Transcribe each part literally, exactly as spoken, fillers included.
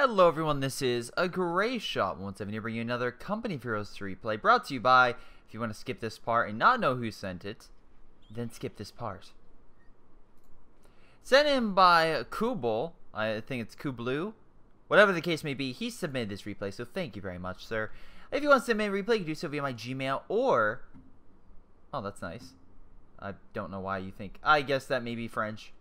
Hello everyone, this is a Gray Shot one seven here, bringing you another Company of Heroes three play, brought to you by, if you want to skip this part and not know who sent it, then skip this part. Sent in by Kubel, I think it's Cool Blue, whatever the case may be, he submitted this replay, so thank you very much, sir. If you want to submit a replay, you can do so via my Gmail or, oh that's nice, I don't know why you think, I guess that may be French.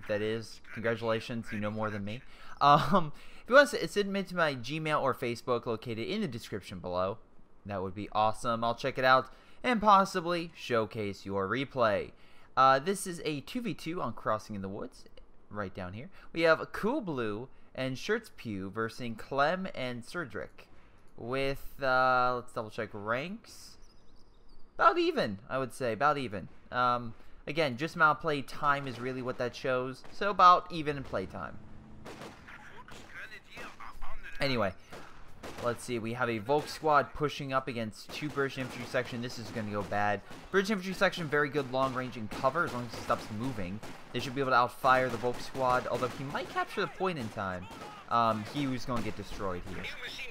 If that is, congratulations, you know more than me. Um, if you want to submit to my Gmail or Facebook located in the description below, that would be awesome. I'll check it out and possibly showcase your replay. Uh, this is a two v two on Crossing in the Woods, right down here. We have Cool Blue and Shirts Pew versus Clem and Sedrick. With, uh, let's double check ranks. About even, I would say, about even. Um... Again, just amount of play time is really what that shows. So about even in play time. Anyway, let's see. We have a Volk squad pushing up against two British infantry section. This is going to go bad. British infantry section, very good long range and cover as long as he stops moving. They should be able to outfire the Volk squad, although he might capture the point in time. Um, he was going to get destroyed here.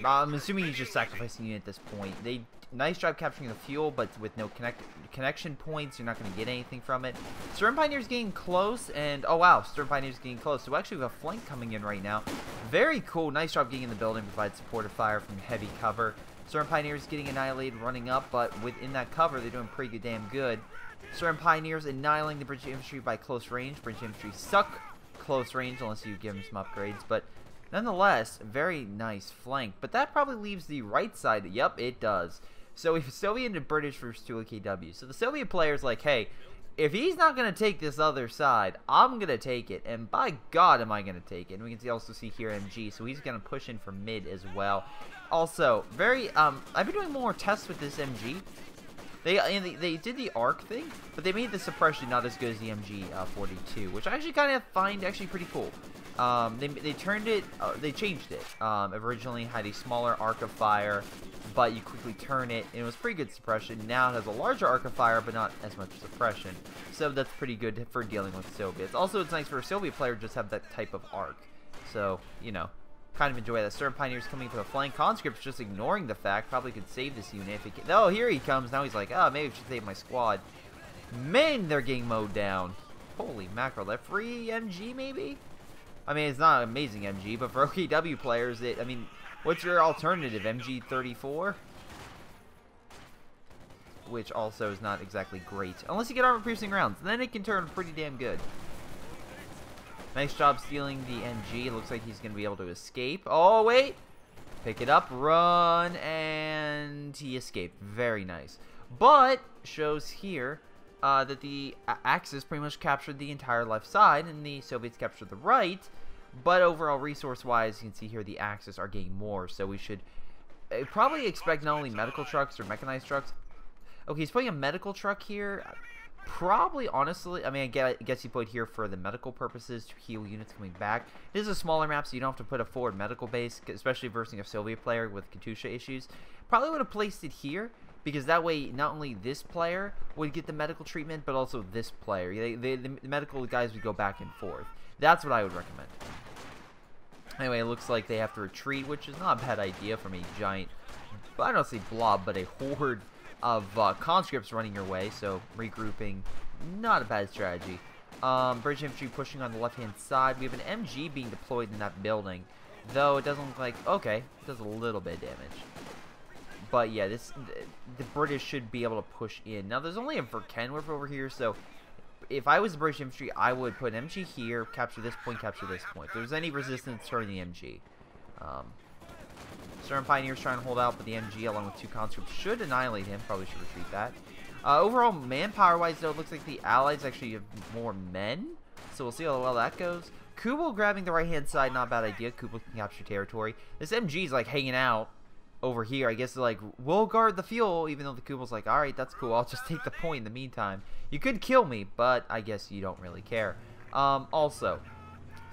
I'm assuming he's just sacrificing you at this point. They... Nice job capturing the fuel, but with no connect connection points, you're not going to get anything from it. Sturm Pioneer's getting close, and oh wow, Sturm Pioneer's getting close. So actually we have a flank coming in right now. Very cool, nice job getting in the building, provide supportive fire from heavy cover. Sturm Pioneer's getting annihilated, running up, but within that cover, they're doing pretty good, damn good. Sturm Pioneer's annihilating the British infantry by close range. British infantry suck close range unless you give them some upgrades, but nonetheless, very nice flank. But that probably leaves the right side. Yep, it does. So we have Soviet and British versus two O K W. So the Soviet player's like, hey, if he's not going to take this other side, I'm going to take it. And by God, am I going to take it. And we can see, also see here M G. So he's going to push in for mid as well. Also, very, um, I've been doing more tests with this M G. They, and they, they did the arc thing, but they made the suppression not as good as the M G forty-two, which I actually kind of find actually pretty cool. Um, they, they turned it, uh, they changed it. Um, originally had a smaller arc of fire, but you quickly turn it, and it was pretty good suppression. Now it has a larger arc of fire, but not as much suppression. So that's pretty good for dealing with Soviets. Also, it's nice for a Soviet player to just have that type of arc. So, you know, kind of enjoy that. Sturm Pioneer's coming for the flank. Conscript's just ignoring the fact. Probably could save this unit if it can. Oh, here he comes. Now he's like, oh, maybe I should save my squad. Man, they're getting mowed down. Holy mackerel. That free M G, maybe? I mean, it's not an amazing M G, but for O K W players, it, I mean, what's your alternative? M G thirty-four? Which also is not exactly great. Unless you get armor-piercing rounds. Then it can turn pretty damn good. Nice job stealing the M G. Looks like he's going to be able to escape. Oh, wait. Pick it up. Run. And he escaped. Very nice. But shows here uh, that the Axis pretty much captured the entire left side and the Soviets captured the right. But overall, resource-wise, you can see here the Axis are getting more. So we should probably expect not only medical trucks or mechanized trucks. Okay, he's putting a medical truck here. Probably, honestly, I mean, I guess he played here for the medical purposes to heal units coming back. This is a smaller map, so you don't have to put a forward medical base, especially versus a Soviet player with Katyusha issues. Probably would have placed it here, because that way, not only this player would get the medical treatment, but also this player. They, they, the medical guys would go back and forth. That's what I would recommend. Anyway, it looks like they have to retreat, which is not a bad idea from a giant, I don't say blob, but a horde of uh, conscripts running your way, so regrouping, not a bad strategy. Um, British infantry pushing on the left-hand side. We have an M G being deployed in that building, though it doesn't look like, okay, it does a little bit of damage. But yeah, this th the British should be able to push in. Now, there's only a Verkentwerfer over here, so if I was the British infantry, I would put an M G here, capture this point, capture this point. If there's any resistance, turn the M G. Um... Sturm Pioneer's trying to hold out, but the M G along with two conscripts should annihilate him. Probably should retreat that. Uh, overall, manpower-wise, though, it looks like the Allies actually have more men. So we'll see how well that goes. Kubel grabbing the right-hand side, not a bad idea. Kubel can capture territory. This M G's, like, hanging out over here. I guess they're like, we'll guard the fuel, even though the Kubel's like, all right, that's cool. I'll just take the point in the meantime. You could kill me, but I guess you don't really care. Um, also,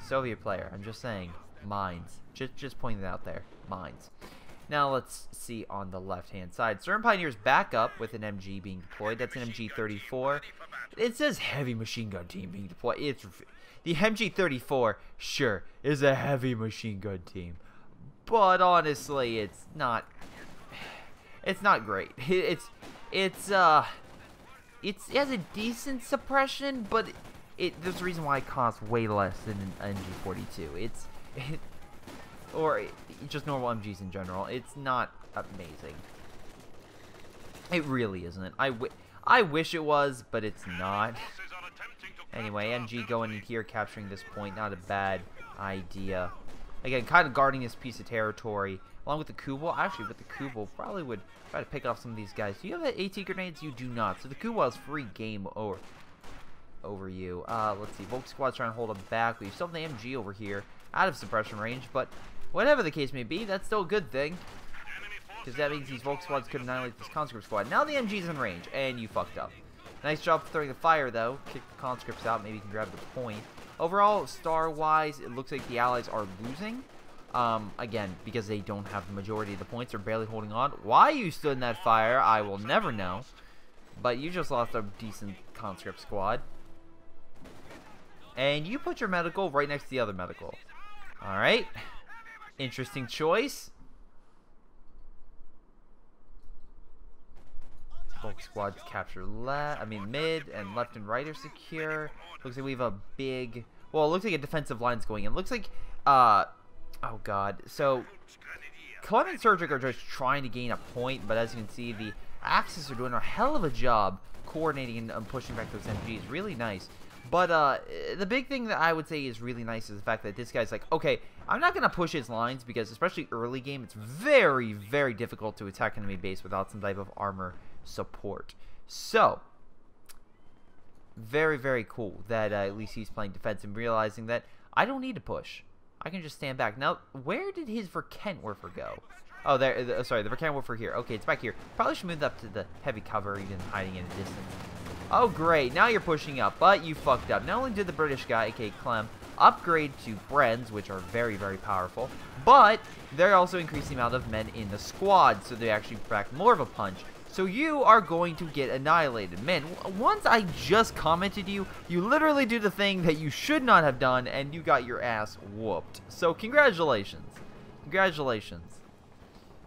Soviet player, I'm just saying, mines. Just, just pointing it out there. Mines. Now let's see on the left-hand side. Sturm Pioneer's back up with an M G being deployed. That's an M G thirty-four. It says heavy machine gun team being deployed. It's The M G thirty-four, sure, is a heavy machine gun team, but honestly, it's not. It's not great. It's it's uh, it's it has a decent suppression, but it, it there's a reason why it costs way less than an M G forty-two. It's it, or it, just normal M Gs in general. It's not amazing. It really isn't. I w I wish it was, but it's not. Anyway, M G going in here, capturing this point. Not a bad idea. Again, kind of guarding this piece of territory. Along with the Kubel. Actually, with the Kubel, probably would try to pick off some of these guys. Do you have AT grenades? You do not. So the Kubel has free game over, over you. Uh, let's see. Volk Squad's trying to hold them back. We still have the M G over here. Out of suppression range. But whatever the case may be, that's still a good thing. Because that means these Volk Squads could annihilate this Conscript Squad. Now the M G's in range. And you fucked up. Nice job throwing the fire, though. Kick the conscripts out. Maybe you can grab the point. Overall, star-wise, it looks like the allies are losing. Um, again, because they don't have the majority of the points. They're barely holding on. Why you stood in that fire, I will never know. But you just lost a decent conscript squad. And you put your medical right next to the other medical. Alright. Interesting choice. Volk squads capture left, I mean mid, and left and right are secure. Looks like we have a big, well, it looks like a defensive line's going in. Looks like, uh, oh god. So, Clem and Sedrick are just trying to gain a point, but as you can see, the Axis are doing a hell of a job coordinating and um, pushing back those M Gs. Really nice. But uh, the big thing that I would say is really nice is the fact that this guy's like, okay, I'm not going to push his lines because especially early game, it's very, very difficult to attack enemy base without some type of armor support. So, very, very cool that uh, at least he's playing defense and realizing that I don't need to push. I can just stand back. Now, where did his Verkentwerfer go? Oh, there. The, sorry, the Verkentwerfer here. Okay, it's back here. Probably should move that up to the heavy cover, even hiding in a distance. Oh, great. Now you're pushing up, but you fucked up. Not only did the British guy, aka Clem, upgrade to Brens, which are very, very powerful, but they're also increasing the amount of men in the squad, so they actually pack more of a punch. So you are going to get annihilated. Man, once I just commented you, you literally do the thing that you should not have done, and you got your ass whooped. So congratulations. Congratulations.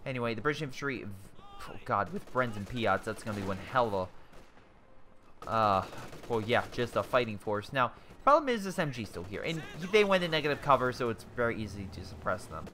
Anyway, the British infantry, oh god, with Brens and Piots, that's going to be one hell of a, uh, well, yeah, just a fighting force. Now, problem is this M G's still here, and they went in negative cover, so it's very easy to suppress them.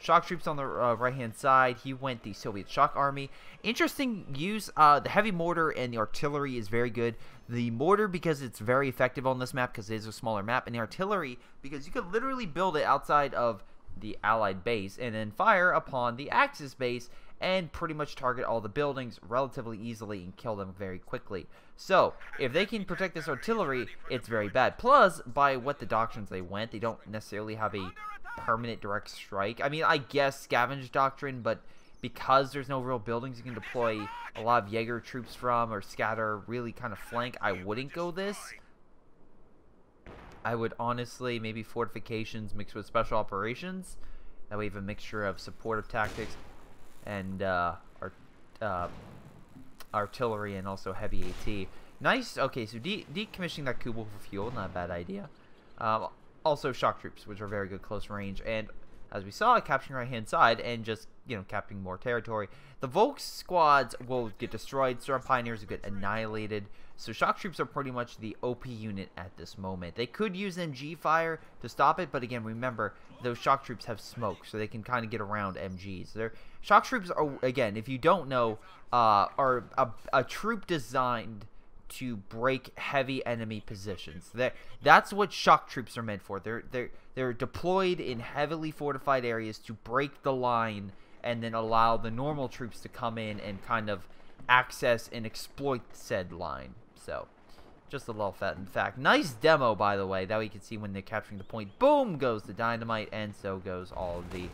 Shock Troops on the uh, right-hand side. He went the Soviet Shock Army. Interesting use. Uh, the heavy mortar and the artillery is very good. The mortar because it's very effective on this map because it is a smaller map. And the artillery because you could literally build it outside of the Allied base and then fire upon the Axis base and pretty much target all the buildings relatively easily and kill them very quickly. So, if they can protect this artillery, it's very bad. Plus, by what the doctrines they went, they don't necessarily have a permanent direct strike. I mean, I guess scavenge doctrine, but because there's no real buildings you can deploy a lot of Jaeger troops from or scatter really kind of flank, I wouldn't go this. I would honestly maybe fortifications mixed with special operations. That way you have a mixture of supportive tactics and uh, art uh, artillery and also heavy AT. Nice. Okay, so de decommissioning that Kubel for fuel, not a bad idea. Um, Also, shock troops, which are very good close range, and as we saw, capturing right-hand side and just, you know, capturing more territory. The Volk squads will get destroyed. Sturm Pioneers will get annihilated. So shock troops are pretty much the O P unit at this moment. They could use M G fire to stop it, but again, remember, those shock troops have smoke, so they can kind of get around M Gs. They're, shock troops are, again, if you don't know, uh, are a, a troop designed to break heavy enemy positions. That that's what shock troops are meant for. They're they're they're deployed in heavily fortified areas to break the line and then allow the normal troops to come in and kind of access and exploit said line. So, just a little fat in fact. Nice demo, by the way. That we can see when they're capturing the point. Boom goes the dynamite, and so goes all of the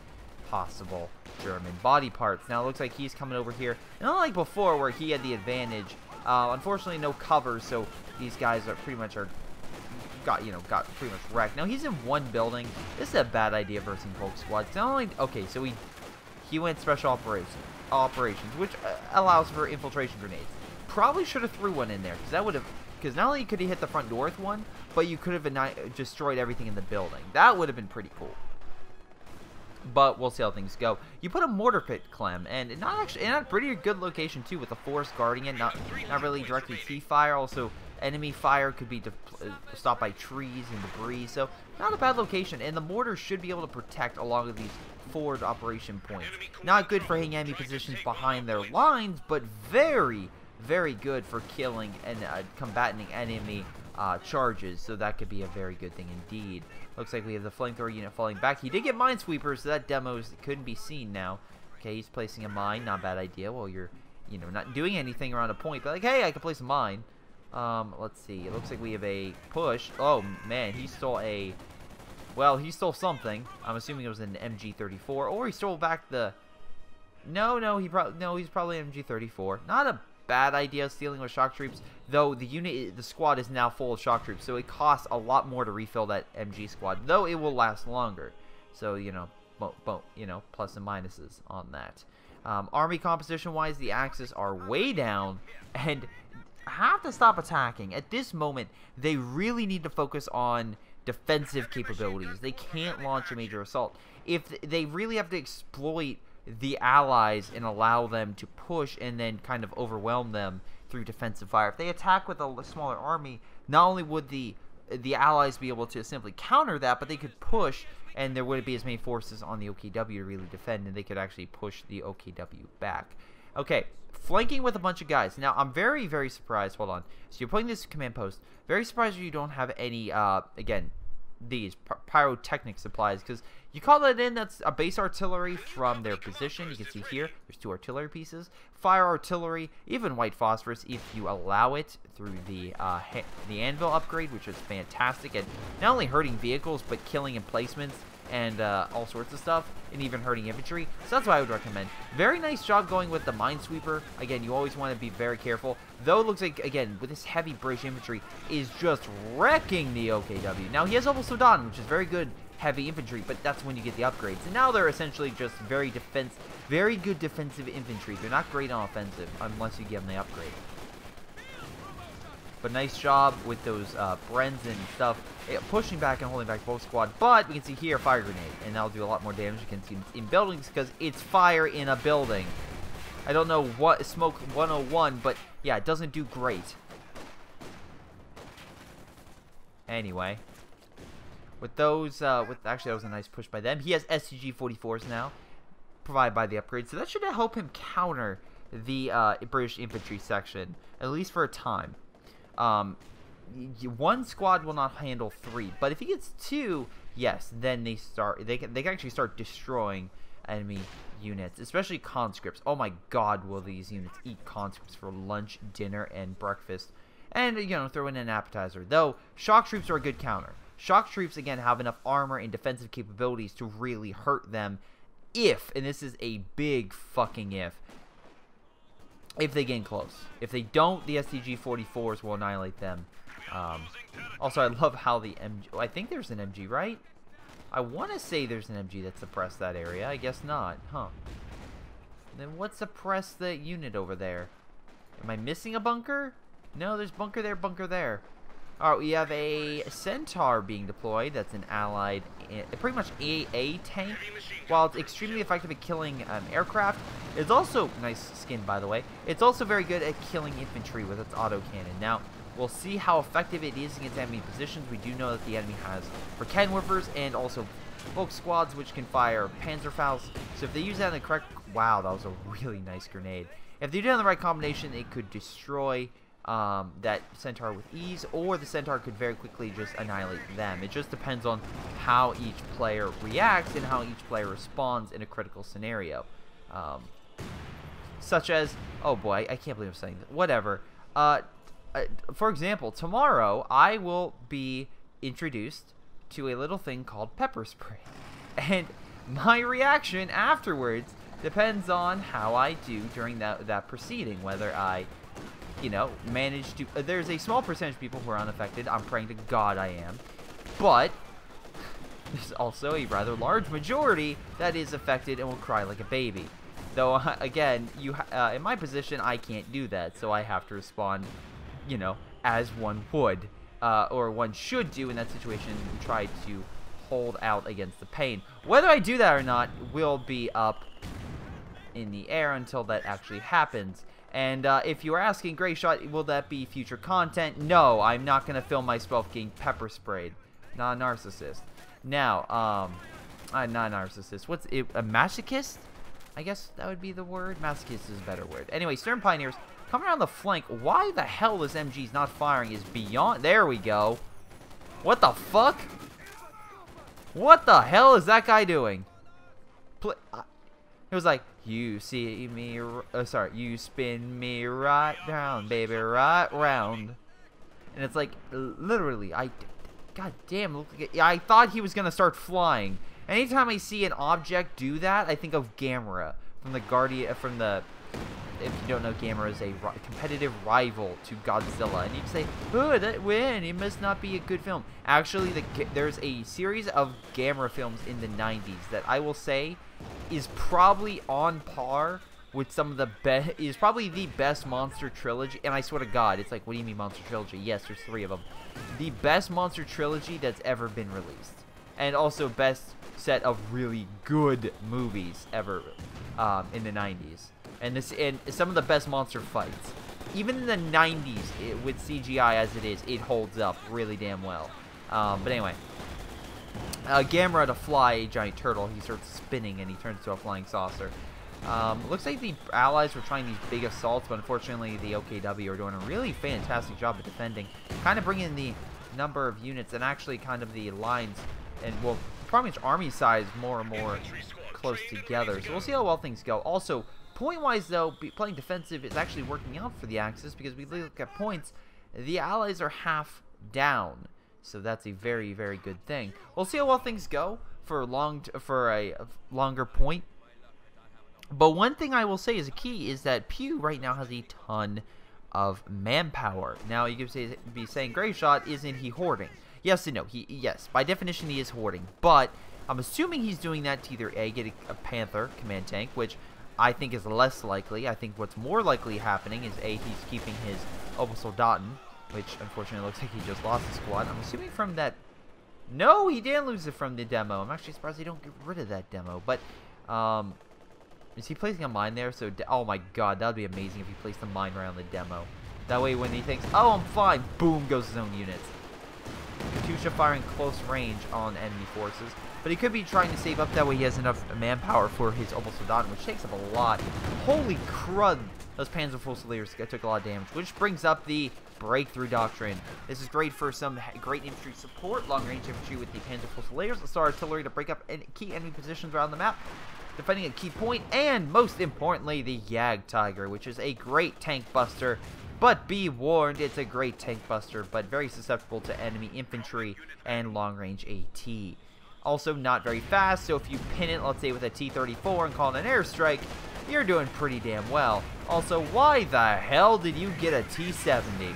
possible German body parts. Now it looks like he's coming over here. And unlike before, where he had the advantage. Uh, unfortunately, no cover, so these guys are pretty much are got you know got pretty much wrecked. Now he's in one building. This is a bad idea versus Volk squad. It's not only okay, so he he went special operations, operations, which uh, allows for infiltration grenades. Probably should have threw one in there because that would have Because not only could he hit the front door with one, but you could have destroyed everything in the building. That would have been pretty cool. But we'll see how things go. You put a mortar pit, Clem, and not actually in a pretty good location too, with a forest guarding it. Not not really directly see fire. Also, enemy fire could be stopped by trees and debris. So not a bad location, and the mortar should be able to protect along with these forward operation points. Not good for hitting enemy positions behind their lines, but very, very good for killing and uh, combating enemy Uh, charges, so that could be a very good thing indeed. Looks like we have the flamethrower unit falling back. He did get minesweepers, so that demos couldn't be seen now. Okay, he's placing a mine. Not a bad idea. Well, you're, you know, not doing anything around a point, but like, hey, I can place a mine. Um, let's see. It looks like we have a push. Oh man, he stole a. Well, he stole something. I'm assuming it was an M G thirty-four, or he stole back the. No, no, he probably no, he's probably M G thirty-four. Not a bad idea stealing with shock troops, though the unit the squad is now full of shock troops, so it costs a lot more to refill that M G squad, though it will last longer. So you know, bo bo you know, plus and minuses on that. Um, army composition wise, the Axis are way down and have to stop attacking at this moment. They really need to focus on defensive capabilities. They can't launch a major assault if they really have to exploit the allies and allow them to push and then kind of overwhelm them through defensive fire. If they attack with a smaller army, not only would the the allies be able to simply counter that, but they could push and there wouldn't be as many forces on the O K W to really defend, and they could actually push the O K W back. Okay, flanking with a bunch of guys. Now, I'm very, very surprised. Hold on. So you're putting this command post. Very surprised you don't have any, uh, again, these pyrotechnic supplies, because you call that in, that's a base artillery from their position. You can see here there's two artillery pieces, fire artillery, even white phosphorus if you allow it through the uh the anvil upgrade, which is fantastic at not only hurting vehicles but killing emplacements and uh all sorts of stuff, and even hurting infantry. So that's what I would recommend. Very nice job going with the minesweeper. Again, you always want to be very careful, though it looks like, again, with this heavy British infantry is just wrecking the O K W. Now he has Obersoldaten, which is very good heavy infantry, but that's when you get the upgrades, and now they're essentially just very defense very good defensive infantry. They're not great on offensive unless you give them the upgrade. But nice job with those uh, Brens and stuff, pushing back and holding back both squad. But we can see here fire grenade, and that'll do a lot more damage against in buildings because it's fire in a building. I don't know what smoke one oh one, but yeah, it doesn't do great. Anyway, with those, uh, with actually that was a nice push by them. He has S T G forty-fours now, provided by the upgrade, so that should help him counter the uh, British infantry section, at least for a time. Um, one squad will not handle three, but if he gets two, yes, then they start, they can, they can actually start destroying enemy units, especially conscripts. Oh my god, will these units eat conscripts for lunch, dinner, and breakfast, and, you know, throw in an appetizer. Though, shock troops are a good counter. Shock troops, again, have enough armor and defensive capabilities to really hurt them if, and this is a big fucking if, if they get close. If they don't, the S T G forty-fours will annihilate them. Um, also, I love how the M G... Oh, I think there's an M G, right? I want to say there's an M G that suppressed that area. I guess not, huh? Then what suppressed the unit over there? Am I missing a bunker? No, there's bunker there, bunker there. All right, we have a Centaur being deployed. That's an allied, pretty much A A tank. While it's extremely effective at killing um, aircraft, it's also, nice skin by the way, it's also very good at killing infantry with its autocannon. Now, we'll see how effective it is against enemy positions. We do know that the enemy has Verkentwerfers and also Volk squads, which can fire Panzerfusiliers. So if they use that in the correct, wow, that was a really nice grenade. If they do it in the right combination, it could destroy Um, that Centaur with ease, or the Centaur could very quickly just annihilate them. It just depends on how each player reacts and how each player responds in a critical scenario, um, such as, oh boy, I can't believe I'm saying that, whatever. Uh, uh, for example, tomorrow I will be introduced to a little thing called pepper spray, and my reaction afterwards depends on how I do during that, that proceeding, whether I you know, managed to... Uh, there's a small percentage of people who are unaffected. I'm praying to God I am. But there's also a rather large majority that is affected and will cry like a baby. Though, uh, again, you ha uh, in my position, I can't do that. So I have to respond, you know, as one would, uh, or one should do in that situation, and try to hold out against the pain. Whether I do that or not will be up in the air until that actually happens. And uh, if you're asking, GrayShot, will that be future content? No, I'm not going to film myself getting pepper sprayed. Not a narcissist. Now, um, I'm not a narcissist. What's it? A masochist? I guess that would be the word. Masochist is a better word. Anyway, Sturm Pioneers, coming around the flank. Why the hell this M G's not firing is beyond... There we go. What the fuck? What the hell is that guy doing? Pl uh, it was like, you see me... R oh, sorry. You spin me right round, baby. Right round. And it's like, literally, I... God damn, look at, I thought he was going to start flying. Anytime I see an object do that, I think of Gamera. From the Guardian... From the... If you don't know, Gamera is a ri competitive rival to Godzilla, and you say, "Oh, that win! It must not be a good film." Actually, the, there's a series of Gamera films in the nineties that I will say is probably on par with some of the best. Is probably the best monster trilogy, and I swear to God, it's like, what do you mean monster trilogy? Yes, there's three of them. The best monster trilogy that's ever been released, and also best set of really good movies ever um, in the nineties. And this, and some of the best monster fights, even in the nineties, it, with C G I as it is, it holds up really damn well. Um, but anyway, uh, Gamera to fly a giant turtle, he starts spinning and he turns to a flying saucer. Um, looks like the Allies were trying these big assaults, but unfortunately the O K W are doing a really fantastic job at defending, kind of bringing the number of units and actually kind of the lines and well, probably its army size more and more close together. So we'll see how well things go. Also. Point-wise, though, playing defensive is actually working out for the Axis, because we look at points, the Allies are half down, so that's a very, very good thing. We'll see how well things go for long t for a longer point. But one thing I will say is a key is that Pew right now has a ton of manpower. Now you could say, be saying, GrayShot, isn't he hoarding? Yes and no. He yes, by definition, he is hoarding. But I'm assuming he's doing that to either a get a, a Panther command tank, which I think is less likely. I think what's more likely happening is A, he's keeping his Obersoldaten, which unfortunately looks like he just lost his squad. I'm assuming from that... No, he didn't lose it from the demo. I'm actually surprised they don't get rid of that demo. But, um... is he placing a mine there? So, oh my god, that would be amazing if he placed a mine around the demo. That way when he thinks, oh, I'm fine, boom, goes his own units. Katyusha firing close range on enemy forces. But he could be trying to save up, that way he has enough manpower for his Obersoldaten, which takes up a lot. Holy crud, those Panzerfusiliers took a lot of damage, which brings up the Breakthrough Doctrine. This is great for some great infantry support, long-range infantry with the Panzerfusiliers, Star Artillery to break up key enemy positions around the map, defending a key point, and most importantly, the Jagdpanzer, which is a great tank buster. But be warned, it's a great tank buster, but very susceptible to enemy infantry and long-range AT. Also not very fast, so if you pin it, let's say with a T thirty-four and call it an airstrike, you're doing pretty damn well. Also, why the hell did you get a T seventy?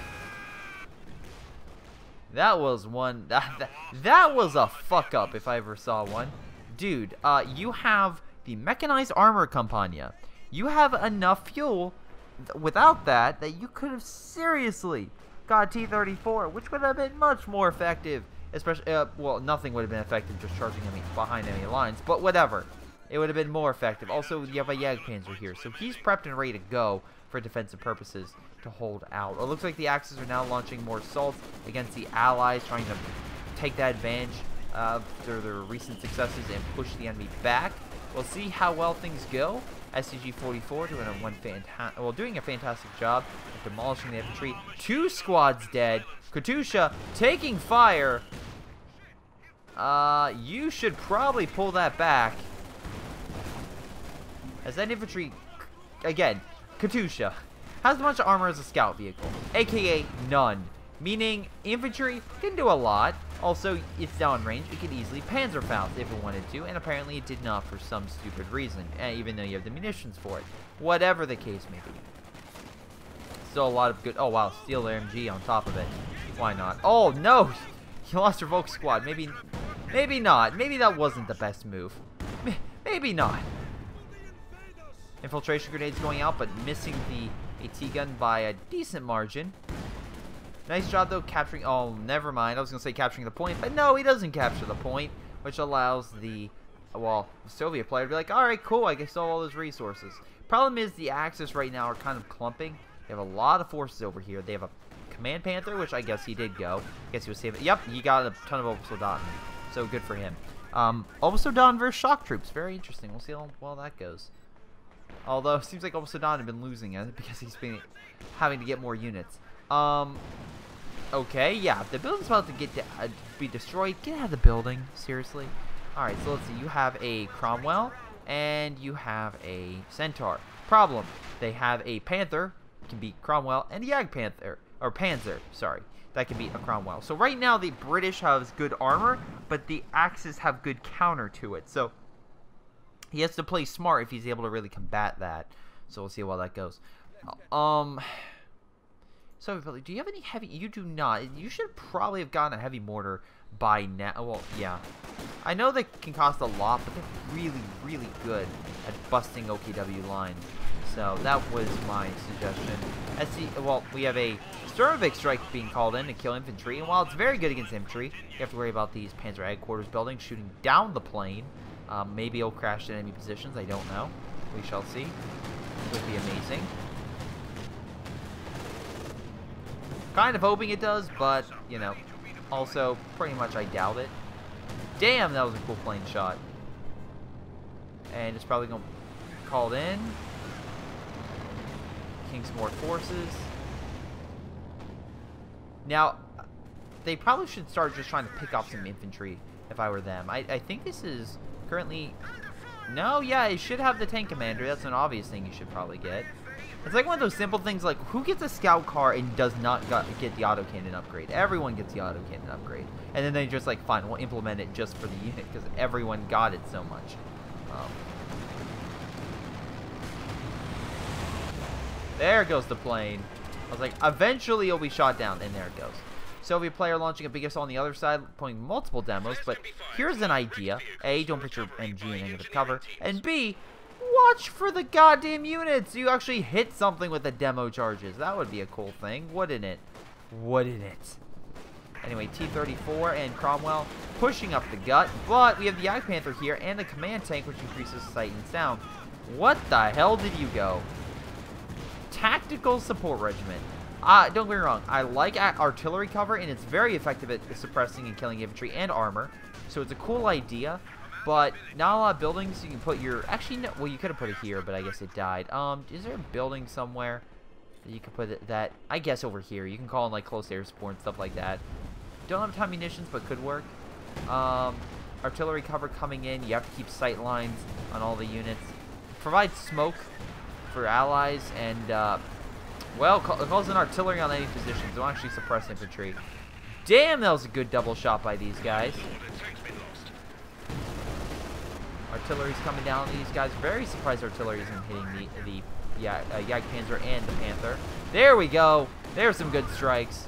That was one, that, that, that was a fuck up if I ever saw one. Dude, uh, you have the Mechanized Armor Compania. You have enough fuel th without that, that you could have seriously got a T thirty-four, which would have been much more effective. Especially, uh, well, nothing would have been effective just charging enemy behind enemy lines, but whatever. It would have been more effective. Also, you have a Jagdpanzer here, so he's prepped and ready to go for defensive purposes to hold out. It looks like the Axis are now launching more assaults against the Allies, trying to take that advantage of their, their recent successes and push the enemy back. We'll see how well things go. S T G forty-four doing a one fantastic, well, doing a fantastic job of demolishing the infantry. Two squads dead. Katyusha taking fire. Uh, you should probably pull that back. As that infantry, again, Katyusha has as much armor as a scout vehicle, aka none. Meaning, infantry can do a lot. Also, it's downrange. It could easily Panzerfaust if it wanted to, and apparently it did not for some stupid reason, even though you have the munitions for it. Whatever the case may be. Still a lot of good... Oh, wow, steal the M G on top of it. Why not? Oh, no! You lost your Volk squad. Maybe... Maybe not. Maybe that wasn't the best move. Maybe not. Infiltration grenades going out, but missing the AT gun by a decent margin. Nice job, though, capturing... Oh, never mind. I was going to say capturing the point, but no, he doesn't capture the point, which allows the... Well, the Soviet player to be like, alright, cool, I guess all those resources. Problem is, the Axis right now are kind of clumping. They have a lot of forces over here. They have a Command Panther, which I guess he did go. I guess he was saving. Yep, he got a ton of Obersoldaten. So good for him. Um, Obersoldaten versus Shock Troops. Very interesting. We'll see how well that goes. Although, it seems like Obersoldaten had been losing it because he's been having to get more units. Um, okay, yeah. If the building's about to get to, uh, be destroyed, get out of the building. Seriously. Alright, so let's see. You have a Cromwell, and you have a Centaur. Problem. They have a Panther. Can beat Cromwell, and the Jagdpanzer, or Panzer, sorry, that can beat a Cromwell. So right now the British have good armor, but the Axis have good counter to it. So he has to play smart if he's able to really combat that. So we'll see how well that goes. Um, so do you have any heavy? You do not. You should probably have gotten a heavy mortar by now. Well, yeah, I know they can cost a lot, but they're really, really good at busting O K W lines. So that was my suggestion. As the, well, we have a Sturmovik strike being called in to kill infantry. And while it's very good against infantry, you have to worry about these Panzer headquarters buildings shooting down the plane. Um, maybe it'll crash in enemy positions. I don't know. We shall see. It would be amazing. Kind of hoping it does, but, you know, also pretty much I doubt it. Damn, that was a cool plane shot. And it's probably going to be called in. Some more forces. Now, they probably should start just trying to pick off some infantry if I were them. I, I think this is currently... No, yeah, it should have the tank commander. That's an obvious thing you should probably get. It's like one of those simple things like, who gets a scout car and does not got, get the autocannon upgrade? Everyone gets the autocannon upgrade. And then they just like, fine, we'll implement it just for the unit because everyone got it so much. Um, There goes the plane. I was like, eventually you'll be shot down, and there it goes. Soviet player launching a big assault on the other side, playing multiple demos, but here's an idea. A, don't put your M G in negative cover, and B, watch for the goddamn units. You actually hit something with the demo charges. That would be a cool thing, wouldn't it? Wouldn't it? Anyway, T thirty-four and Cromwell pushing up the gut, but we have the Jagdpanzer here and the command tank, which increases sight and sound. What the hell did you go? Tactical support regiment. Uh, don't get me wrong, I like artillery cover, and it's very effective at suppressing and killing infantry and armor, so it's a cool idea, but not a lot of buildings you can put your... Actually, no, well, you could have put it here, but I guess it died. Um, is there a building somewhere that you could put it, that... I guess over here. You can call in, like, close air support and stuff like that. Don't have a ton of munitions, but could work. Um, artillery cover coming in. You have to keep sight lines on all the units. Provide smoke for allies, and uh, well, call, calls an artillery on any positions. Don't actually suppress infantry. Damn, that was a good double shot by these guys. Artillery's coming down on these guys. Very surprised artillery isn't hitting the the yeah, uh, Jagdpanzer and the Panther. There we go. There's some good strikes.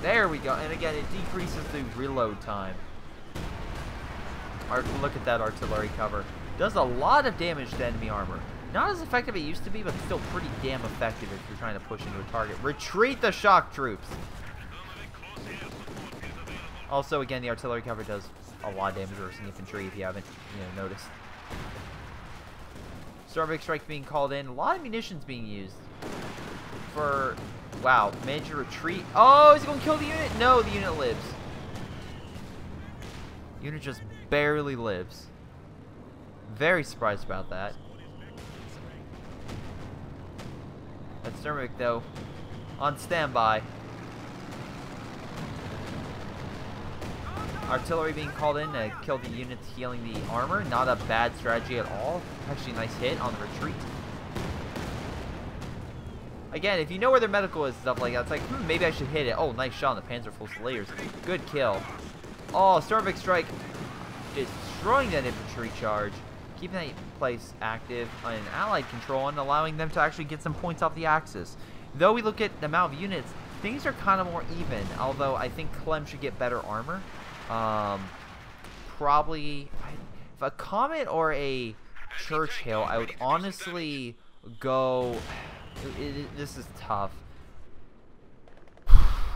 There we go. And again, it decreases the reload time. Look at that artillery cover. Does a lot of damage to enemy armor. Not as effective as it used to be, but still pretty damn effective if you're trying to push into a target. Retreat the shock troops. Also, again, the artillery cover does a lot of damage versus infantry if you haven't, you know, noticed. Sturmovik strike being called in. A lot of munitions being used for... Wow, major retreat. Oh, is he going to kill the unit? No, the unit lives. Unit just... barely lives. Very surprised about that. That's Sturmovik, though, on standby. Artillery being called in to kill the units healing the armor. Not a bad strategy at all. Actually, nice hit on the retreat. Again, if you know where their medical is and stuff like that, it's like, hmm, maybe I should hit it. Oh, nice shot on the Panzerfusiliers. Good kill. Oh, Sturmovik strike. Destroying that infantry charge, keeping that place active on an allied control and allowing them to actually get some points off the Axis. Though we look at the amount of units, things are kind of more even, although I think Clem should get better armor. Um, probably if a Comet or a Churchill, I would honestly go it, it, this is tough.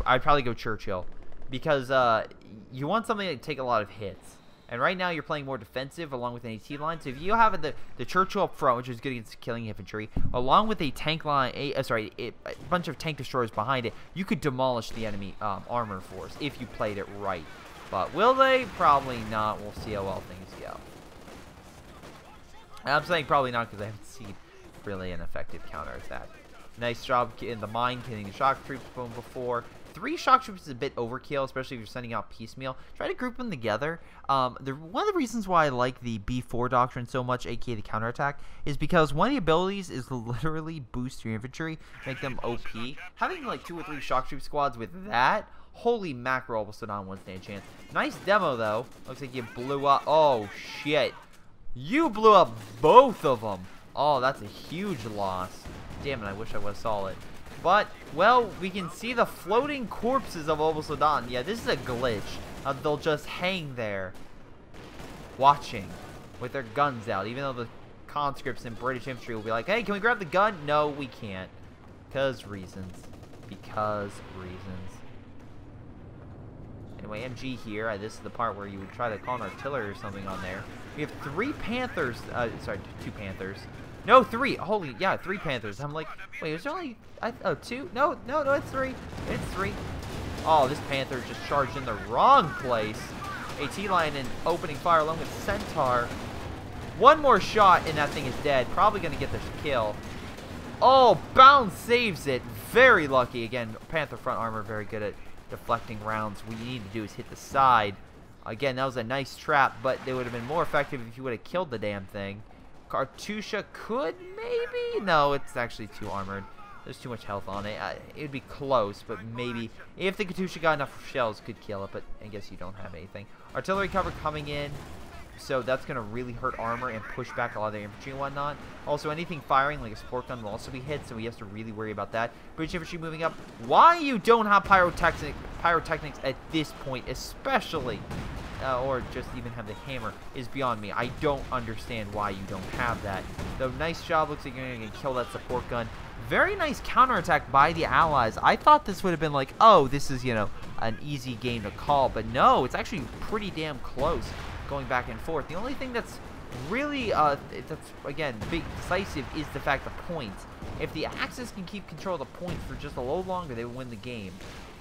I'd probably go Churchill, because uh, you want something that take a lot of hits. And right now you're playing more defensive along with an AT line. So if you have the the Churchill up front, which is good against killing infantry, along with a tank line, a uh, sorry, a, a bunch of tank destroyers behind it, you could demolish the enemy um, armor force if you played it right. But will they? Probably not. We'll see how well things go. And I'm saying probably not because I haven't seen really an effective counterattack. Nice job in the mine, killing the shock troops from before. Three shock troops is a bit overkill, especially if you're sending out piecemeal. Try to group them together. Um, the, one of the reasons why I like the B four doctrine so much, aka the counterattack, is because one of the abilities is literally boost your infantry, make them O P. Having like two or three shock troop squads with that, holy mackerel, almost a non-one-stand chance. Nice demo though. Looks like you blew up. Oh shit! You blew up both of them. Oh, that's a huge loss. Damn it! I wish I would have saw it. But, well, we can see the floating corpses of Obersoldaten. Yeah, this is a glitch. Uh, they'll just hang there, watching, with their guns out. Even though the conscripts and British infantry will be like, hey, can we grab the gun? No, we can't. Because reasons. Because reasons. Anyway, M G here. Uh, this is the part where you would try to call an artillery or something on there. We have three Panthers. Uh, sorry, two Panthers. No, three. Holy, yeah, three Panthers. I'm like, wait, is there only, I, oh, two? No, no, no, it's three. It's three. Oh, this Panther just charged in the wrong place. AT line and opening fire along with Centaur. One more shot, and that thing is dead. Probably going to get the kill. Oh, Bound saves it. Very lucky. Again, Panther front armor, very good at deflecting rounds. What you need to do is hit the side. Again, that was a nice trap, but it would have been more effective if you would have killed the damn thing. Katyusha could maybe? No, it's actually too armored. There's too much health on it. I, it'd be close, but maybe if the Katyusha got enough shells, could kill it. But I guess you don't have anything. Artillery cover coming in, so that's gonna really hurt armor and push back a lot of their infantry and whatnot. Also, anything firing like a support gun will also be hit, so we have to really worry about that. British infantry moving up. Why you don't have pyrotechnic pyrotechnics at this point, especially? Uh, or just even have the hammer is beyond me. I don't understand why you don't have that. The nice job, looks like you're going to kill that support gun. Very nice counterattack by the Allies. I thought this would have been like, oh, this is, you know, an easy game to call. But no, it's actually pretty damn close going back and forth. The only thing that's really, uh, that's again, big decisive is the fact the points. If the Axis can keep control of the points for just a little longer, they win the game.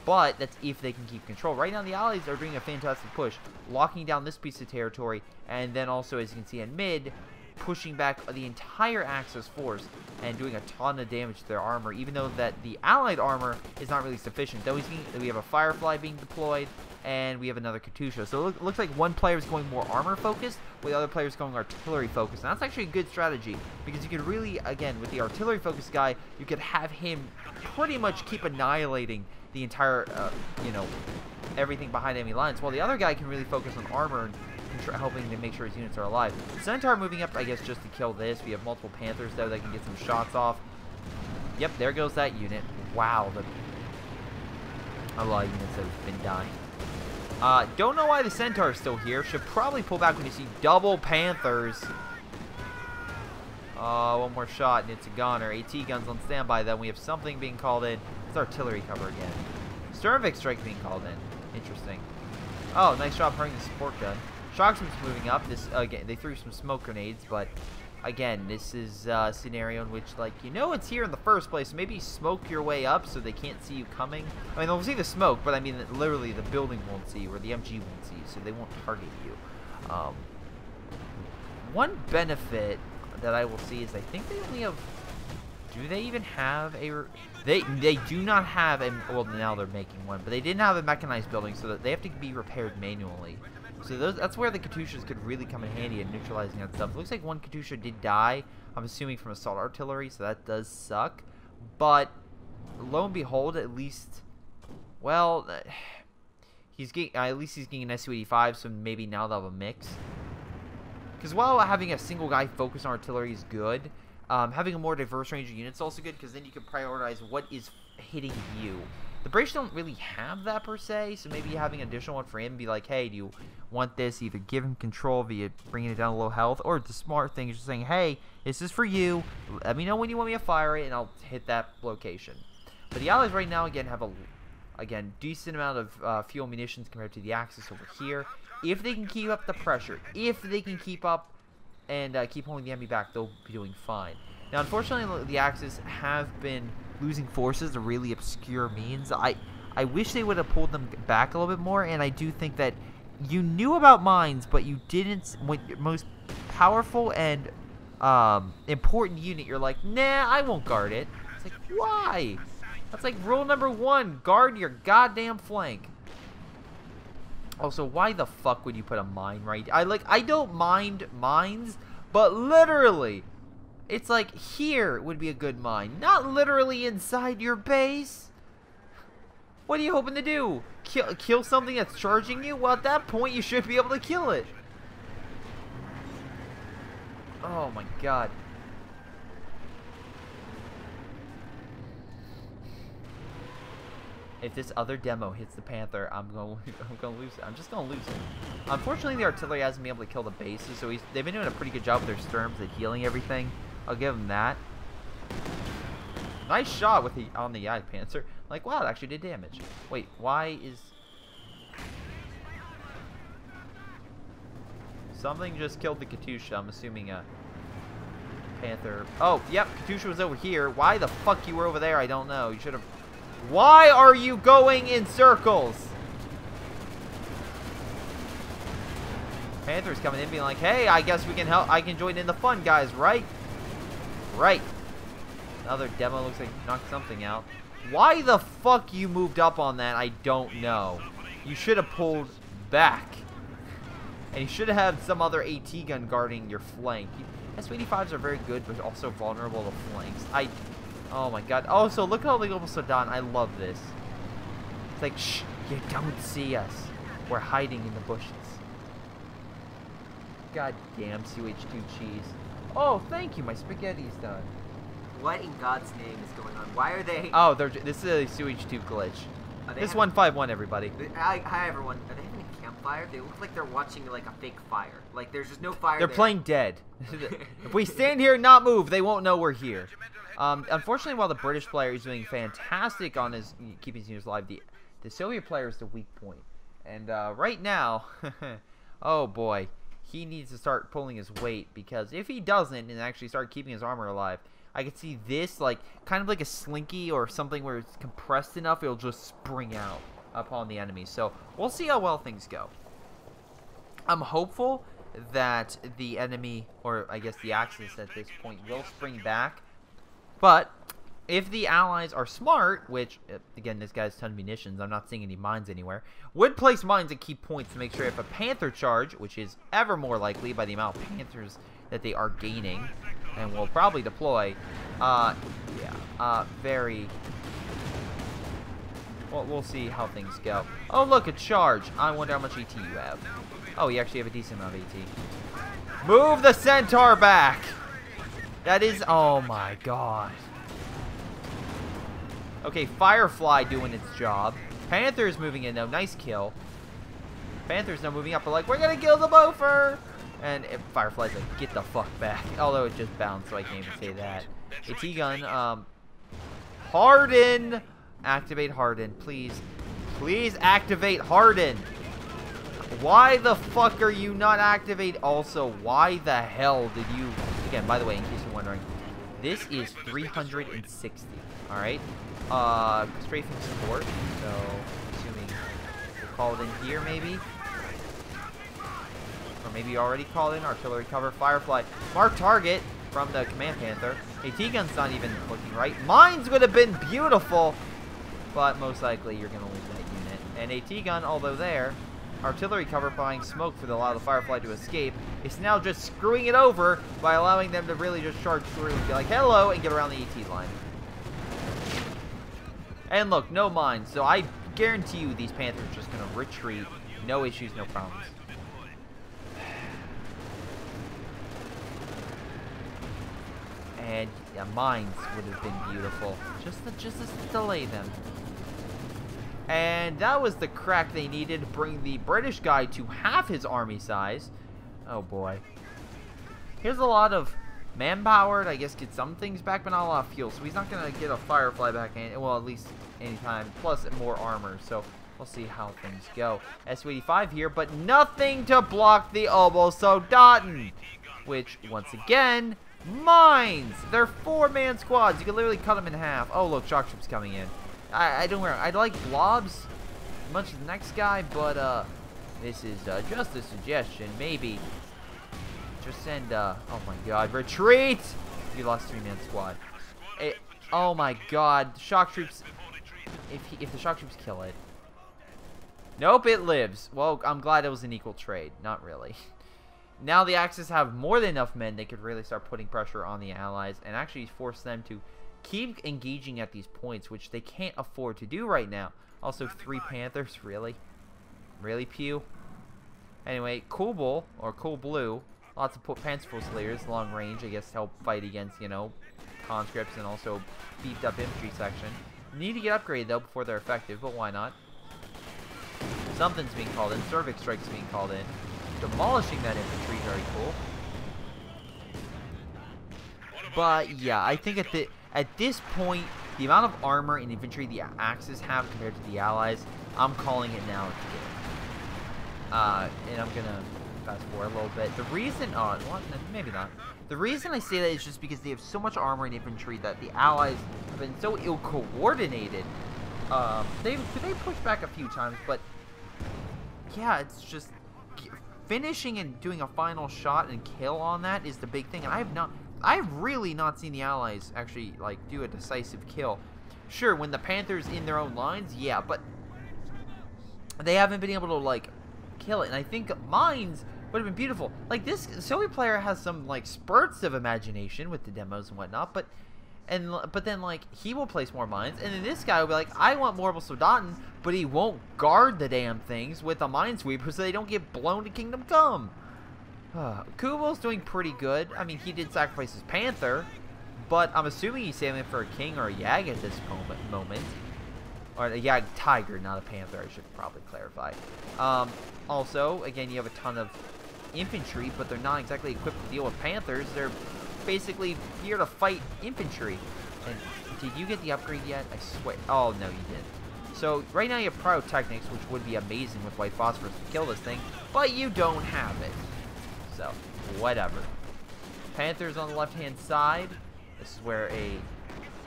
But that's if they can keep control. Right now, the Allies are doing a fantastic push, locking down this piece of territory, and then also, as you can see in mid, pushing back the entire Axis force and doing a ton of damage to their armor, even though that the Allied armor is not really sufficient. Though we have a Firefly being deployed, and we have another Katyusha. So it looks like one player is going more armor-focused, with the other player is going artillery-focused. And that's actually a good strategy, because you could really, again, with the artillery-focused guy, you could have him pretty much keep annihilating the entire, uh, you know, everything behind enemy lines, while the other guy can really focus on armor and helping to make sure his units are alive. Centaur moving up, I guess, just to kill this. We have multiple Panthers, though, that can get some shots off. Yep, there goes that unit. Wow, the, a lot of units have been dying. Uh, don't know why the Centaur is still here. Should probably pull back when you see double Panthers. Uh, one more shot, and it's a goner. AT guns on standby, then we have something being called in. It's artillery cover again. Sturmovik strike being called in. Interesting. Oh, nice job hurting the support gun. Shock troops moving up. This uh, again, they threw some smoke grenades, but again, this is uh, a scenario in which, like, you know it's here in the first place. Maybe smoke your way up so they can't see you coming. I mean, they'll see the smoke, but I mean, literally the building won't see you, or the M G won't see you, so they won't target you. Um, one benefit that I will see is I think they only have, do they even have a, they they do not have a, well now they're making one, but they didn't have a mechanized building, so that they have to be repaired manually. So those, that's where the Katyushas could really come in handy in neutralizing that stuff. It looks like one Katyusha did die, I'm assuming from assault artillery, so that does suck. But lo and behold, at least, well, he's getting, at least he's getting an S U eighty-five, so maybe now they'll have a mix. Because while having a single guy focus on artillery is good, um, having a more diverse range of units is also good, because then you can prioritize what is hitting you. The British don't really have that per se, so maybe having an additional one for him and be like, hey, do you want this? Either give him control via bringing it down to low health, or the smart thing is just saying, hey, this is for you. Let me know when you want me to fire it, and I'll hit that location. But the Allies right now, again, have a, again, decent amount of uh, fuel munitions compared to the Axis over here. If they can keep up the pressure, if they can keep up and uh, keep holding the enemy back, they'll be doing fine. Now, unfortunately, the Axis have been losing forces to really obscure means. I I wish they would have pulled them back a little bit more, and I do think that you knew about mines, but you didn't. When your most powerful and um, important unit, you're like, nah, I won't guard it. It's like, why? That's like rule number one, guard your goddamn flank. Also, why the fuck would you put a mine right? I like, I don't mind mines, but literally, it's like here would be a good mine, not literally inside your base. What are you hoping to do? Kill, kill something that's charging you? Well, at that point, you should be able to kill it. Oh my god. If this other demo hits the Panther, I'm gonna, I'm gonna lose it. I'm just gonna lose it. Unfortunately, the artillery hasn't been able to kill the bases, so he's, they've been doing a pretty good job with their Sturms at healing everything. I'll give them that. Nice shot with the on the Jagdpanzer. Like, wow, it actually did damage. Wait, why is something just killed the Katyusha? I'm assuming a Panther. Oh, yep, Katyusha was over here. Why the fuck you were over there? I don't know. You should have. Why are you going in circles? Panther's coming in being like, hey, I guess we can help. I can join in the fun, guys, right? Right. Another demo looks like knocked something out. Why the fuck you moved up on that? I don't know. You should have pulled back. And you should have some other AT gun guarding your flank. S U eighty-fives are very good, but also vulnerable to flanks. I... Oh my god. Oh, so look at all the Obersoldaten. I love this. It's like, shh, you don't see us. We're hiding in the bushes. Goddamn C U H two cheese. Oh, thank you. My spaghetti's done. What in God's name is going on? Why are they... Oh, they're, this is a C U H two glitch. This having... one five one, everybody. Hi, everyone. Are they having a campfire? They look like they're watching, like, a fake fire. Like, there's just no fire They're there. Playing dead. If we stand here and not move, they won't know we're here. Um, unfortunately, while the British player is doing fantastic on his keeping his units alive, the, the Soviet player is the weak point. And uh, right now, oh boy, he needs to start pulling his weight, because if he doesn't and actually start keeping his armor alive, I could see this like kind of like a slinky or something where it's compressed enough, it'll just spring out upon the enemy. So we'll see how well things go. I'm hopeful that the enemy, or I guess the Axis at this point, will spring back. But if the Allies are smart, which, again, this guy's ton of munitions, I'm not seeing any mines anywhere, would place mines at key points to make sure if a Panther charge, which is ever more likely by the amount of Panthers that they are gaining, and will probably deploy, uh, yeah, uh, very, well, we'll see how things go. Oh, look, a charge. I wonder how much A T you have. Oh, you actually have a decent amount of A T. Move the Centaur back! That is, oh my god. Okay, Firefly doing its job. Panther's moving in though, nice kill. Panther's now moving up, but like, we're gonna kill the Bofer! And it, Firefly's like, get the fuck back. Although it just bounced, so I can't even say that. AT gun, um, Harden! Activate Harden, please. Please activate Harden! Why the fuck are you not activate? Also, why the hell did you... Again, by the way, in case you're wondering, this is three hundred sixty, alright? Uh, strafing support, so assuming we'll call it in here, maybe? Or maybe you already called in artillery cover, Firefly. Mark target from the Command Panther. AT gun's not even looking right. Mines would have been beautiful, but most likely you're going to lose that unit. And AT gun, although there... Artillery cover buying smoke for the allow the Firefly to escape. It's now just screwing it over by allowing them to really just charge through and be like, hello, and get around the E T line. And look, no mines. So I guarantee you these Panthers are just going to retreat. No issues, no problems. And yeah, mines would have been beautiful. Just to, just to delay them. And that was the crack they needed to bring the British guy to half his army size. Oh boy. Here's a lot of manpower to, I guess, get some things back, but not a lot of fuel. So he's not going to get a Firefly back, in, well, at least anytime. Plus more armor, so we'll see how things go. S U eighty-five here, but nothing to block the Obersoldaten, which, once again, mines. They're four-man squads. You can literally cut them in half. Oh, look, Shock Troops coming in. I, I don't know. I like blobs much as the next guy, but uh, this is uh, just a suggestion. Maybe just send, uh, oh my god, retreat! You lost three-man squad. It, oh my god, Shock Troops, if, he, if the Shock Troops kill it. Nope, it lives. Well, I'm glad it was an equal trade. Not really. Now the Axis have more than enough men. They could really start putting pressure on the Allies and actually force them to keep engaging at these points, which they can't afford to do right now. Also, three Panthers, really? Really, Pew? Anyway, Kubel, or Cool Blue, lots of Panzerfusiliers, long range, I guess, to help fight against, you know, conscripts and also beefed up infantry section. Need to get upgraded, though, before they're effective, but why not? Something's being called in. Cervix Strike's being called in. Demolishing that infantry, very cool. But, yeah, I think at the... At this point, the amount of armor and infantry the Axis have compared to the Allies, I'm calling it now. Uh, and I'm gonna fast forward a little bit. The reason, uh, well, maybe not. The reason I say that is just because they have so much armor and infantry that the Allies have been so ill-coordinated. Um, they they pushed back a few times, but yeah, it's just finishing and doing a final shot and kill on that is the big thing. And I have not. I've really not seen the Allies actually, like, do a decisive kill. Sure, when the Panther's in their own lines, yeah, but they haven't been able to, like, kill it. And I think mines would have been beautiful. Like, this Soviet player has some, like, spurts of imagination with the demos and whatnot, but and but then, like, he will place more mines. And then this guy will be like, I want more Obersoldaten, but he won't guard the damn things with a minesweeper so they don't get blown to Kingdom Come. Uh, Kubel's doing pretty good. I mean, he did sacrifice his Panther, but I'm assuming he's saving it for a King or a Jag at this moment. moment. Or a Jag Tiger, not a Panther, I should probably clarify. Um, also, again, you have a ton of infantry, but they're not exactly equipped to deal with Panthers. They're basically here to fight infantry. And did you get the upgrade yet? I swear. Oh, no, you didn't. So, right now you have Pyrotechnics, which would be amazing with White Phosphorus to kill this thing, but you don't have it. So, whatever. Panthers on the left-hand side. This is where a...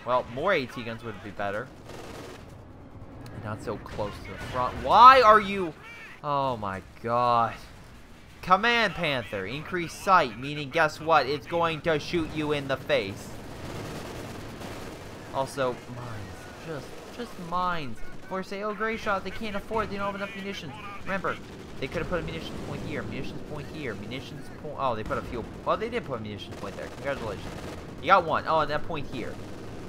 Well, more AT guns would be better. Not so close to the front. Why are you... Oh, my God. Command, Panther. Increase sight, meaning, guess what? It's going to shoot you in the face. Also, mines. Just, just mines. Or say, oh, GrayShot, they can't afford. They don't have enough munitions. Remember... They could have put a munitions point here, munitions point here, munitions point... Oh, they put a fuel... Oh, they did put a munitions point there. Congratulations. You got one. Oh, and that point here.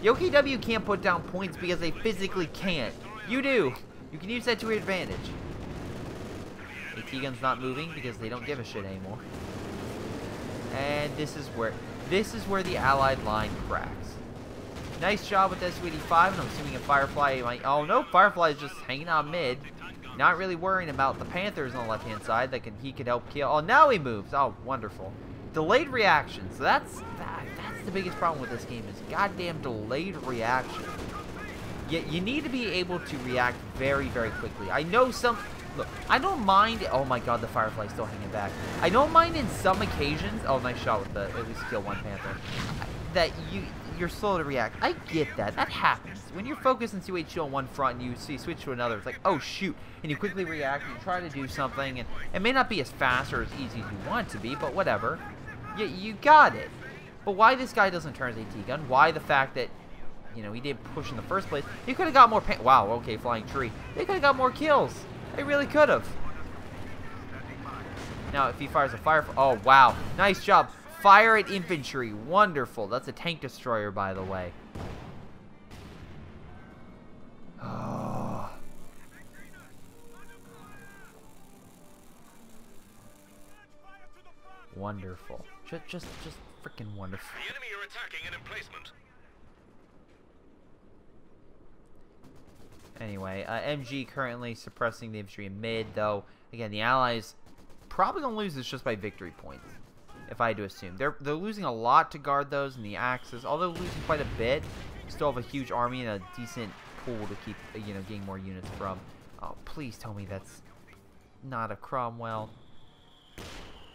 The O K W can't put down points because they physically can't. You do. You can use that to your advantage. AT gun's not moving because they don't give a shit anymore. And this is where... This is where the Allied line cracks. Nice job with S U eighty-five, and I'm assuming a Firefly might... Oh, no. Firefly is just hanging out mid. Not really worrying about the Panthers on the left-hand side that can he could help kill. Oh, now he moves. Oh, wonderful. Delayed reaction. So that's that, that's the biggest problem with this game is goddamn delayed reaction. You, you need to be able to react very, very quickly. I know some... Look, I don't mind... Oh, my God, the Firefly's still hanging back. I don't mind in some occasions... Oh, nice shot with the... At least kill one Panther. That you... You're slow to react. I get that. That happens. When you're focused and see what you do on one front and you see switch to another, it's like, oh shoot. And you quickly react and you try to do something. And it may not be as fast or as easy as you want it to be, but whatever. You, you got it. But why this guy doesn't turn his AT gun? Why the fact that, you know, he didn't push in the first place? He could have got more pan- Wow, okay, flying tree. They could have got more kills. They really could have. Now, if he fires a fire- Oh, wow. Nice job. Fire at infantry. Wonderful. That's a tank destroyer, by the way. Oh. Wonderful. Just, just, just freaking wonderful. The enemy are attacking an emplacement. Anyway, uh, M G currently suppressing the infantry in mid, though. Again, the Allies probably going to lose this just by victory points, if I had to assume. They're, they're losing a lot to guard those and the Axis. Although losing quite a bit, still have a huge army and a decent pool to keep, you know, getting more units from. Oh, please tell me that's not a Cromwell.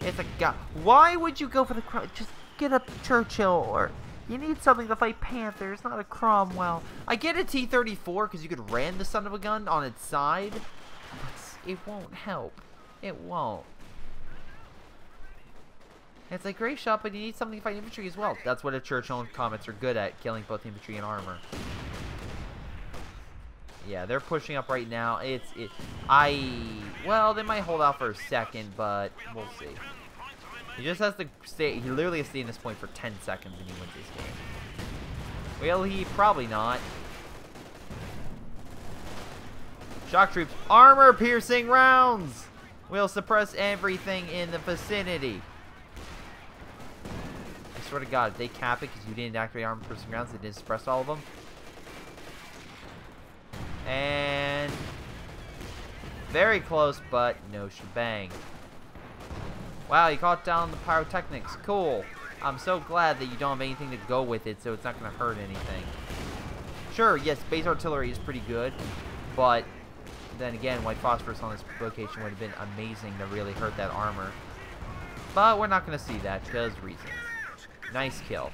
It's a guy. Why would you go for the Cromwell? Just get a Churchill, or you need something to fight Panthers, not a Cromwell. I get a T thirty-four because you could ram the son of a gun on its side, but it won't help. It won't. It's like Grave Shot, but you need something to fight infantry as well. That's what a Churchill and Comets are good at, killing both infantry and armor. Yeah, they're pushing up right now. It's it. I well, they might hold out for a second, but we'll see. He just has to stay. He literally has to stay in this point for ten seconds, and he wins this game. Well, he probably not. Shock Troops armor-piercing rounds will suppress everything in the vicinity. I swear to God, if they cap it because you didn't activate armor-piercing rounds, they didn't suppress all of them. And very close, but no shebang. Wow, you caught down the pyrotechnics. Cool. I'm so glad that you don't have anything to go with it, so it's not going to hurt anything. Sure, yes, base artillery is pretty good, but then again, white phosphorus on this location would have been amazing to really hurt that armor. But we're not going to see that because reasons. Nice kill.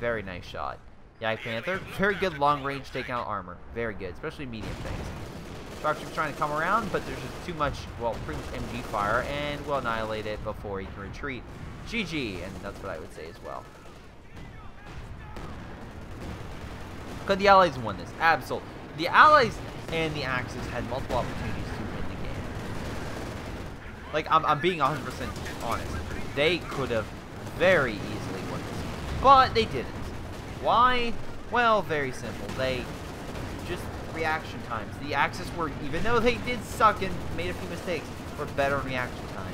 Very nice shot. Yeah, Panther. Very good long-range takeout armor. Very good, especially medium things. Shock Troops trying to come around, but there's just too much, well, pretty much M G fire, and will annihilate it before he can retreat. G G, and that's what I would say as well. Could the Allies won this? Absolutely. The Allies and the Axis had multiple opportunities to win the game. Like, I'm, I'm being one hundred percent honest. They could have very easily won this, but they didn't. Why? Well, very simple. They just reaction times. The Axis were, even though they did suck and made a few mistakes, were better in reaction time.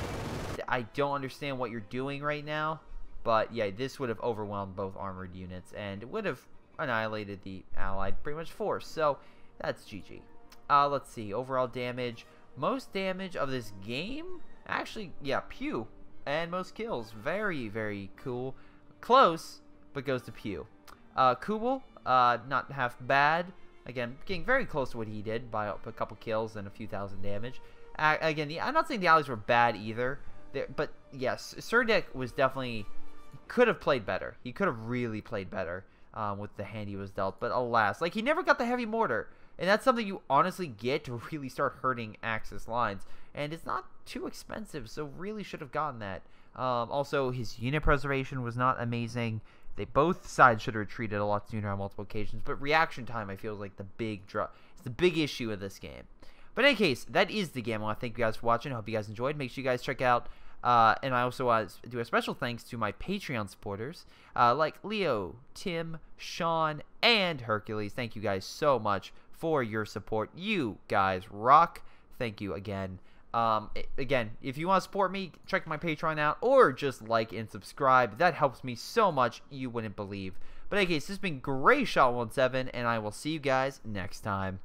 I don't understand what you're doing right now, but yeah, this would have overwhelmed both armored units and would have annihilated the Allied pretty much force. So that's G G. Uh, let's see. Overall damage. Most damage of this game? Actually, yeah, Pew. And most kills. Very, very cool. Close, but goes to Pew. Uh, Kubel, uh, not half bad. Again, getting very close to what he did by a couple kills and a few thousand damage. Uh, again, the, I'm not saying the Allies were bad either, They're, but yes, Sedrick was definitely could have played better. He could have really played better um, with the hand he was dealt. But alas, like he never got the heavy mortar, and that's something you honestly get to really start hurting Axis lines, and it's not too expensive, so really should have gotten that. Um, also, his unit preservation was not amazing. They both sides should have retreated a lot sooner on multiple occasions, but reaction time I feel is like the big drop. It's the big issue of this game. But in any case, that is the game. I want to thank you guys for watching. I hope you guys enjoyed. Make sure you guys check out. Uh, and I also want to do a special thanks to my Patreon supporters uh, like Leo, Tim, Sean, and Hercules. Thank you guys so much for your support. You guys rock. Thank you again. Um, again, if you want to support me, check my Patreon out, or just like and subscribe. That helps me so much, you wouldn't believe. But in any case, this has been GrayShot seventeen, and I will see you guys next time.